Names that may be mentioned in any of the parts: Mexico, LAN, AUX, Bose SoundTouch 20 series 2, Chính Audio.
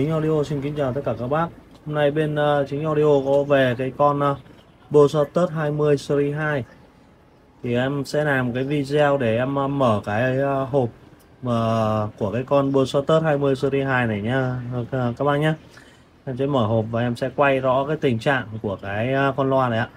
Chính Audio xin kính chào tất cả các bác. Hôm nay bên Chính Audio có về cái con Bose SoundTouch 20 series 2. Thì em sẽ làm cái video để em mở cái hộp của cái con Bose SoundTouch 20 series 2 này nhá các bác nhé. Em sẽ mở hộp và em sẽ quay rõ cái tình trạng của cái con loa này ạ.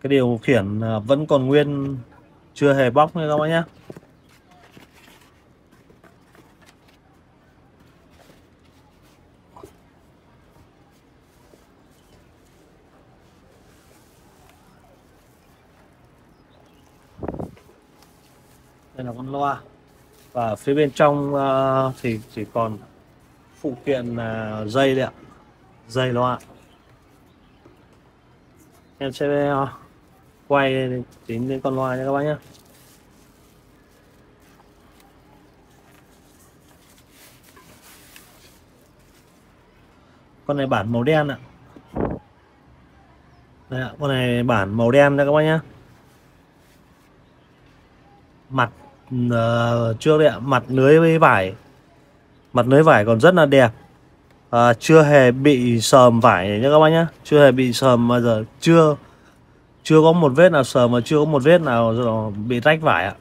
Cái điều khiển vẫn còn nguyên, chưa hề bóc nha các bạn nhé. Đây là con loa. Và phía bên trong thì chỉ còn phụ kiện là dây đấy ạ. Dây loa. Em sẽ quay chính đến con loa nha các bác nhé. Con này bản màu đen ạ. Đây ạ, con này bản màu đen đây các bác nhé. Mặt trước đấy ạ, mặt lưới với vải. Mặt lưới vải còn rất là đẹp. Chưa hề bị sờm vải này nhé các bác nhé. Chưa hề bị sờm bao giờ. Chưa có một vết nào sờm mà chưa có một vết nào bị rách vải ạ.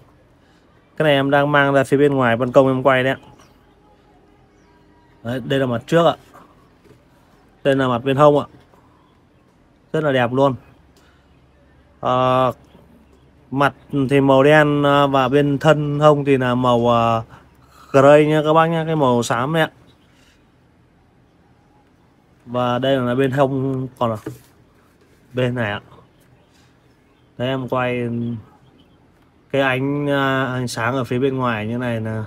Cái này em đang mang ra phía bên ngoài ban công em quay đấy ạ. Đấy, đây là mặt trước ạ. Đây là mặt bên hông ạ. Rất là đẹp luôn. Mặt thì màu đen và bên thân hông thì là màu gray nha các bác nhé. Cái màu xám đấy ạ. Và đây là bên hông, còn là bên này ạ. Đấy, em quay cái ánh sáng ở phía bên ngoài như này là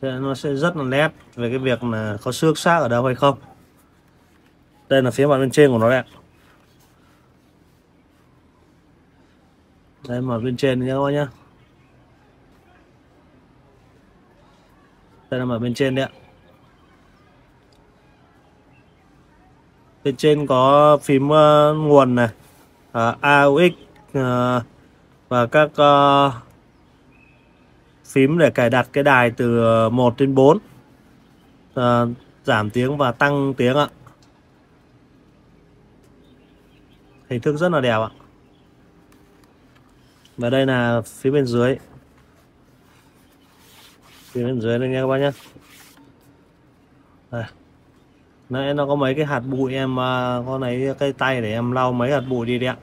nó sẽ rất là nét về cái việc là có xước xác ở đâu hay không. Đây là phía mặt bên trên của nó đấy ạ. Đây mặt bên trên nhé các bạn nhé. Đây là mặt bên trên đấy ạ. Bên trên có phím nguồn này, AUX và các phím để cài đặt cái đài từ 1 đến 4, giảm tiếng và tăng tiếng ạ. Hình thức rất là đẹp ạ. Và đây là phía bên dưới. Phía bên dưới đây nha các bác nhé. Đây. Nãy nó có mấy cái hạt bụi, em có lấy cái tay để em lau mấy hạt bụi đi đấy ạ.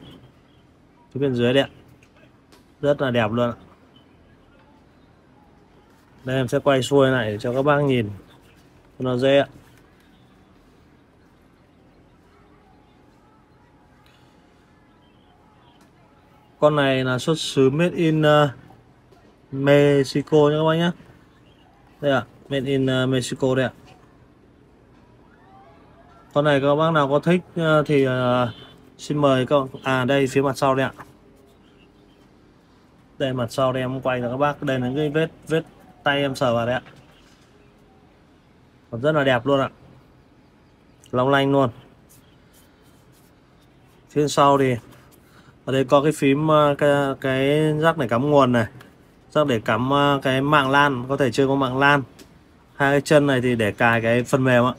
Phía bên dưới đấy ạ. Rất là đẹp luôn ạ. Đây em sẽ quay xuôi lại để cho các bác nhìn nó dễ ạ. Con này là xuất xứ made in Mexico nha các bác nhé. Đây ạ, made in Mexico đây ạ. Con này các bác nào có thích thì xin mời các đây phía mặt sau đây ạ. Đây mặt sau đây em quay cho các bác. Đây là cái vết tay em sờ vào đấy ạ. Còn rất là đẹp luôn ạ. Long lanh luôn. Phía sau thì ở đây có cái phím cái rắc để cắm nguồn này. Rắc để cắm cái mạng LAN, có thể chơi có mạng LAN. Hai cái chân này thì để cài cái phần mềm ạ.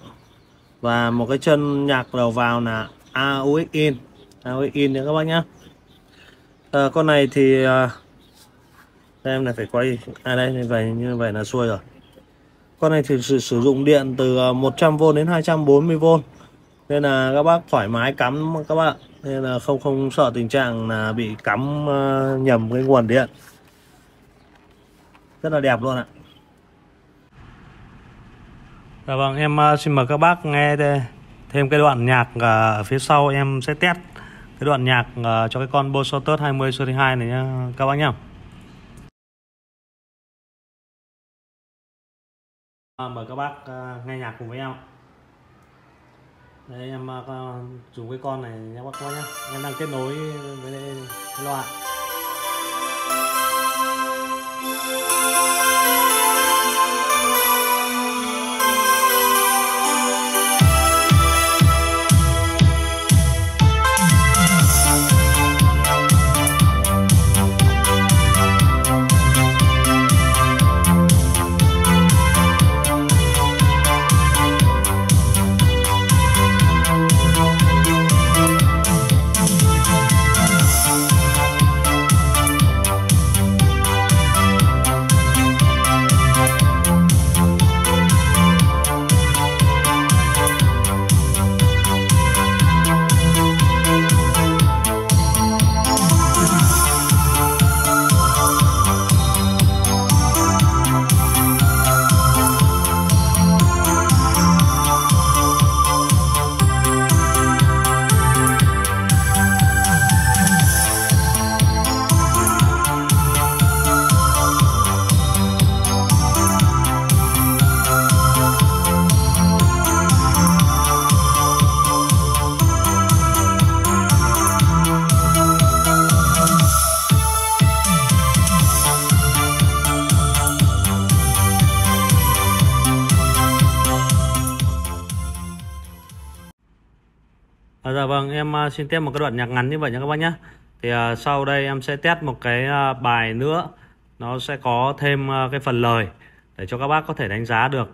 Và một cái chân nhạc đầu vào là AUX in. AUX in nha các bác nhé. Con này thì em này phải quay đây như vậy, là xuôi rồi. Con này thì sử dụng điện từ 100V đến 240V. Nên là các bác thoải mái cắm các bạn. Nên là không sợ tình trạng là bị cắm nhầm cái nguồn điện. Rất là đẹp luôn ạ. Dạ vâng, em xin mời các bác nghe thêm cái đoạn nhạc ở phía sau. Em sẽ test cái đoạn nhạc cho cái con Bose SoundTouch 20 series 2 này nha các bác nhé. Mời các bác nghe nhạc cùng với em. Đấy, em dùng cái con này nha các bác nhé. Em đang kết nối với cái loa. em xin test một cái đoạn nhạc ngắn như vậy nha các bác nhé. Thì sau đây em sẽ test một cái bài nữa, nó sẽ có thêm cái phần lời để cho các bác có thể đánh giá được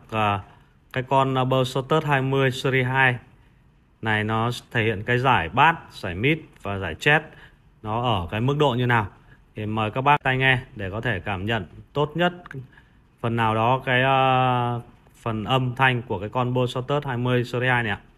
cái con Bose SoundTouch 20 series 2 này nó thể hiện cái giải bass, giải mid và giải chest nó ở cái mức độ như nào. Thì mời các bác tai nghe để có thể cảm nhận tốt nhất phần nào đó cái phần âm thanh của cái con Bose SoundTouch 20 series 2 này ạ.